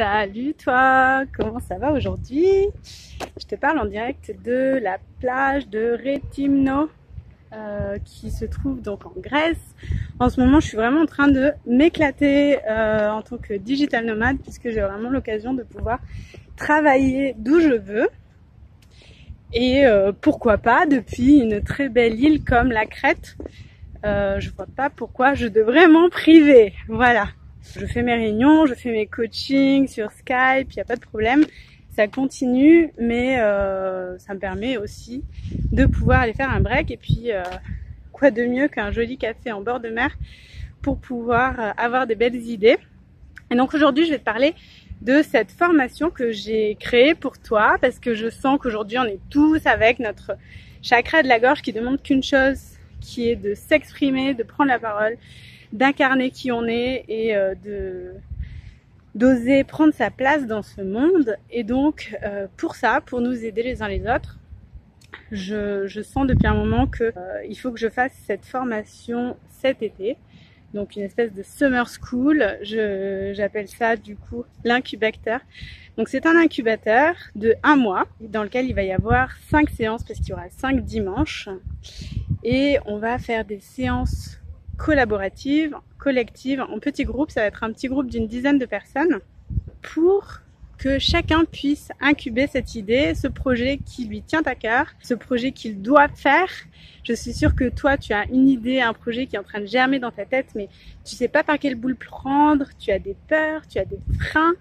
Salut toi, comment ça va aujourd'hui? Je te parle en direct de la plage de Rétimno qui se trouve donc en Grèce. En ce moment, je suis vraiment en train de m'éclater en tant que digital nomade puisque j'ai vraiment l'occasion de pouvoir travailler d'où je veux. Et pourquoi pas depuis une très belle île comme la Crète. Je vois pas pourquoi je devrais m'en priver. Voilà. Je fais mes réunions, je fais mes coachings sur Skype, il n'y a pas de problème. Ça continue, mais ça me permet aussi de pouvoir aller faire un break. Et puis, quoi de mieux qu'un joli café en bord de mer pour pouvoir avoir des belles idées. Et donc aujourd'hui, je vais te parler de cette formation que j'ai créée pour toi parce que je sens qu'aujourd'hui, on est tous avec notre chakra de la gorge qui demande qu'une chose, qui est de s'exprimer, de prendre la parole, d'incarner qui on est et d'oser prendre sa place dans ce monde. Et donc pour ça, pour nous aider les uns les autres, je sens depuis un moment que il faut que je fasse cette formation cet été, donc une espèce de summer school. J'appelle ça du coup l'incubateur. Donc c'est un incubateur de 1 mois dans lequel il va y avoir 5 séances parce qu'il y aura 5 dimanches et on va faire des séances collaborative, collective, en petits groupes. Ça va être un petit groupe d'une 10aine de personnes pour que chacun puisse incuber cette idée, ce projet qui lui tient à cœur, ce projet qu'il doit faire. Je suis sûre que toi, tu as une idée, un projet qui est en train de germer dans ta tête, mais tu sais pas par quelle boule prendre, tu as des peurs, tu as des freins,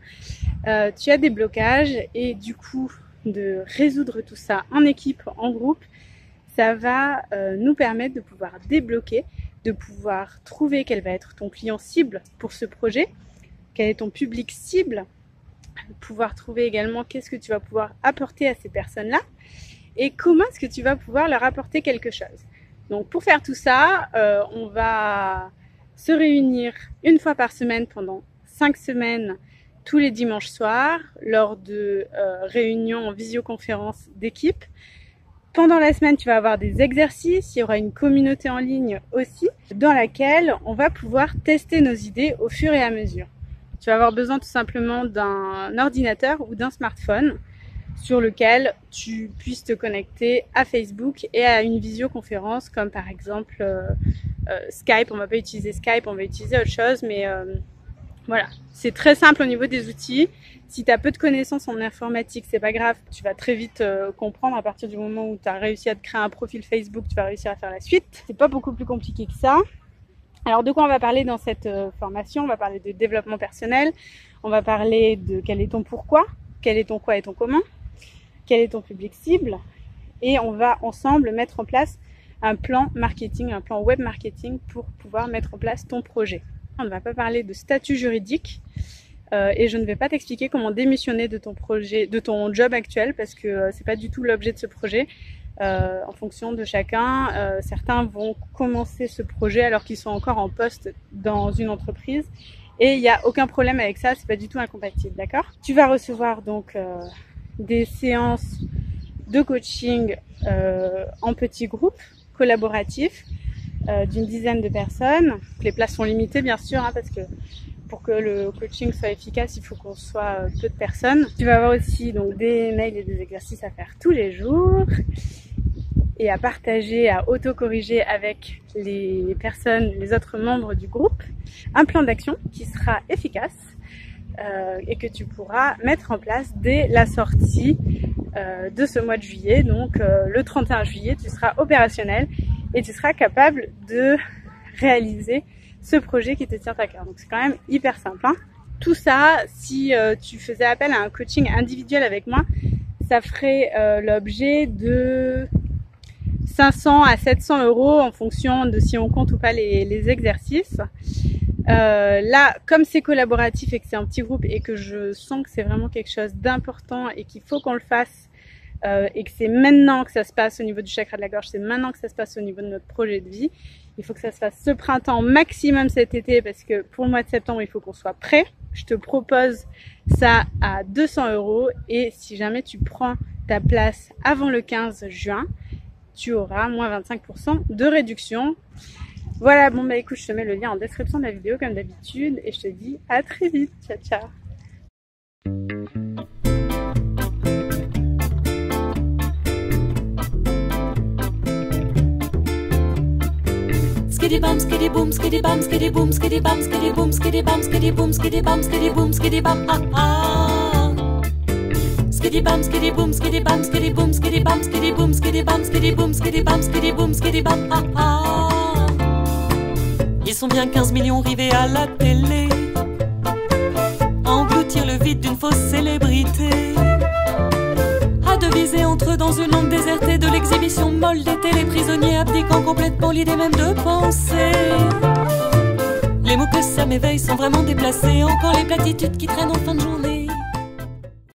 tu as des blocages. Et du coup, de résoudre tout ça en équipe, en groupe, ça va nous permettre de pouvoir débloquer, de pouvoir trouver quel va être ton client cible pour ce projet, quel est ton public cible, pouvoir trouver également qu'est-ce que tu vas pouvoir apporter à ces personnes-là et comment est-ce que tu vas pouvoir leur apporter quelque chose. Donc pour faire tout ça, on va se réunir une fois par semaine pendant 5 semaines, tous les dimanches soirs, lors de réunions en visioconférence d'équipe. Pendant la semaine, tu vas avoir des exercices, il y aura une communauté en ligne aussi, dans laquelle on va pouvoir tester nos idées au fur et à mesure. Tu vas avoir besoin tout simplement d'un ordinateur ou d'un smartphone sur lequel tu puisses te connecter à Facebook et à une visioconférence comme par exemple Skype. On ne va pas utiliser Skype, on va utiliser autre chose, mais voilà. C'est très simple au niveau des outils. Si tu as peu de connaissances en informatique, c'est pas grave, tu vas très vite comprendre à partir du moment où tu as réussi à te créer un profil Facebook, tu vas réussir à faire la suite. C'est pas beaucoup plus compliqué que ça. Alors de quoi on va parler dans cette formation? On va parler de développement personnel, on va parler de quel est ton pourquoi, quel est ton quoi et ton comment, quel est ton public cible, et on va ensemble mettre en place un plan marketing, un plan web marketing pour pouvoir mettre en place ton projet. On ne va pas parler de statut juridique. Et je ne vais pas t'expliquer comment démissionner de ton projet, de ton job actuel, parce que c'est pas du tout l'objet de ce projet. En fonction de chacun, certains vont commencer ce projet alors qu'ils sont encore en poste dans une entreprise, et il n'y a aucun problème avec ça. C'est pas du tout incompatible, d'accord? Tu vas recevoir donc des séances de coaching en petits groupes collaboratifs d'une 10aine de personnes. Les places sont limitées, bien sûr, hein, parce que pour que le coaching soit efficace, il faut qu'on soit peu de personnes. Tu vas avoir aussi donc des mails et des exercices à faire tous les jours et à partager, à autocorriger avec les personnes, les autres membres du groupe. Un plan d'action qui sera efficace et que tu pourras mettre en place dès la sortie de ce mois de juillet. Donc le 31 juillet, tu seras opérationnel et tu seras capable de réaliser ce projet qui te tient à cœur. Donc c'est quand même hyper simple, hein. Tout ça, si tu faisais appel à un coaching individuel avec moi, ça ferait l'objet de 500 à 700 euros en fonction de si on compte ou pas les exercices. Là, comme c'est collaboratif et que c'est un petit groupe et que je sens que c'est vraiment quelque chose d'important et qu'il faut qu'on le fasse et que c'est maintenant que ça se passe au niveau du chakra de la gorge, c'est maintenant que ça se passe au niveau de notre projet de vie. Il faut que ça se fasse ce printemps, maximum cet été, parce que pour le mois de septembre, il faut qu'on soit prêt. Je te propose ça à 200 euros et si jamais tu prends ta place avant le 15 juin, tu auras moins 25% de réduction. Voilà, bon bah écoute, je te mets le lien en description de la vidéo comme d'habitude et je te dis à très vite. Ciao, ciao! skidibam, skidibum, skidibam, skidibum, skidibam, skidibum, skidibam, skidibum, skidibam, skidibum, skidibam, ah ah. Skidibam, skidibum, skidibam, skidibum, skidibam, skidibum, skidibam, skidibum, skidibam, skidibum, skidibam, ah ah. Ils sont bien 15 millions rivés à la télé, à engloutir le vide d'une fausse célébrité, à deviser entre eux dans une onde désertée de l'exhibition molle d'été, les prisonniers abdiquant complètement l'idée même de penser. Les mots que ça m'éveille sont vraiment déplacés, encore les platitudes qui traînent en fin de journée.